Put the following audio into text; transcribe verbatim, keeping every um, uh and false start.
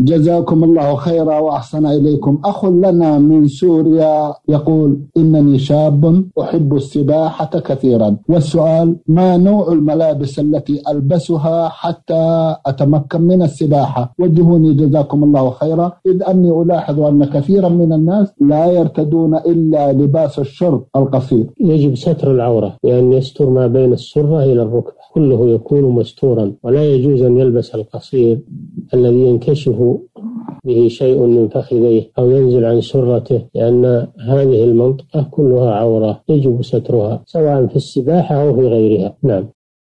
جزاكم الله خيرا وأحسن إليكم. أخ لنا من سوريا يقول: إنني شاب أحب السباحة كثيرا، والسؤال: ما نوع الملابس التي ألبسها حتى أتمكن من السباحة؟ وجهوني جزاكم الله خيرا، إذ أني ألاحظ أن كثيرا من الناس لا يرتدون إلا لباس الشرط القصير. يجب ستر العورة، لأن يستر ما بين السرة إلى الركبة كله يكون مستورا، ولا يجوز أن يلبس القصير الذي ينكشف به شيء من فخذيه أو ينزل عن سرته، لأن هذه المنطقة كلها عورة يجب سترها، سواء في السباحة أو في غيرها. نعم.